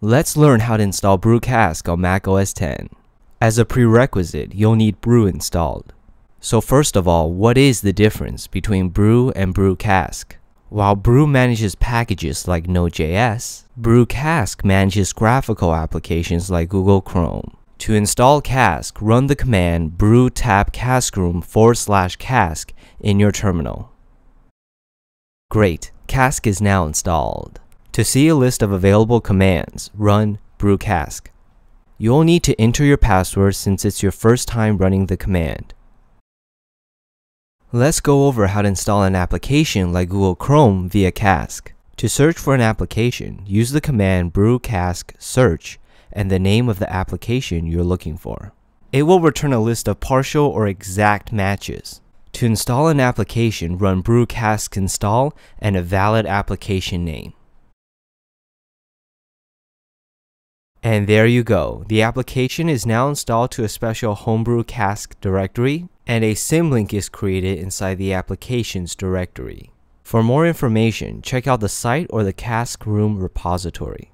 Let's learn how to install Brew Cask on Mac OS X. As a prerequisite, you'll need Brew installed. So first of all, what is the difference between Brew and Brew Cask? While Brew manages packages like Node.js, Brew Cask manages graphical applications like Google Chrome. To install Cask, run the command brew tab caskroom/cask in your terminal. Great, Cask is now installed. To see a list of available commands, run brew cask. You'll need to enter your password since it's your first time running the command. Let's go over how to install an application like Google Chrome via Cask. To search for an application, use the command brew cask search and the name of the application you're looking for. It will return a list of partial or exact matches. To install an application, run brew cask install and a valid application name. And there you go, the application is now installed to a special Homebrew Cask directory, and a symlink is created inside the applications directory. For more information, check out the site or the Caskroom repository.